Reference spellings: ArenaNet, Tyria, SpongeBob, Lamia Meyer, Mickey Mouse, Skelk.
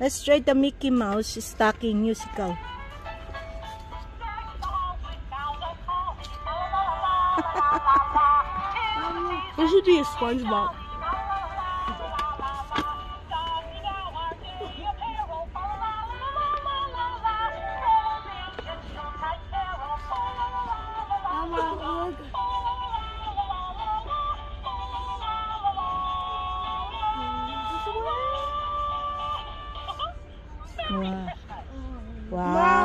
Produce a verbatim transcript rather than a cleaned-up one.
Let's try the Mickey Mouse stocking musical. This should be a SpongeBob. Wow. Wow.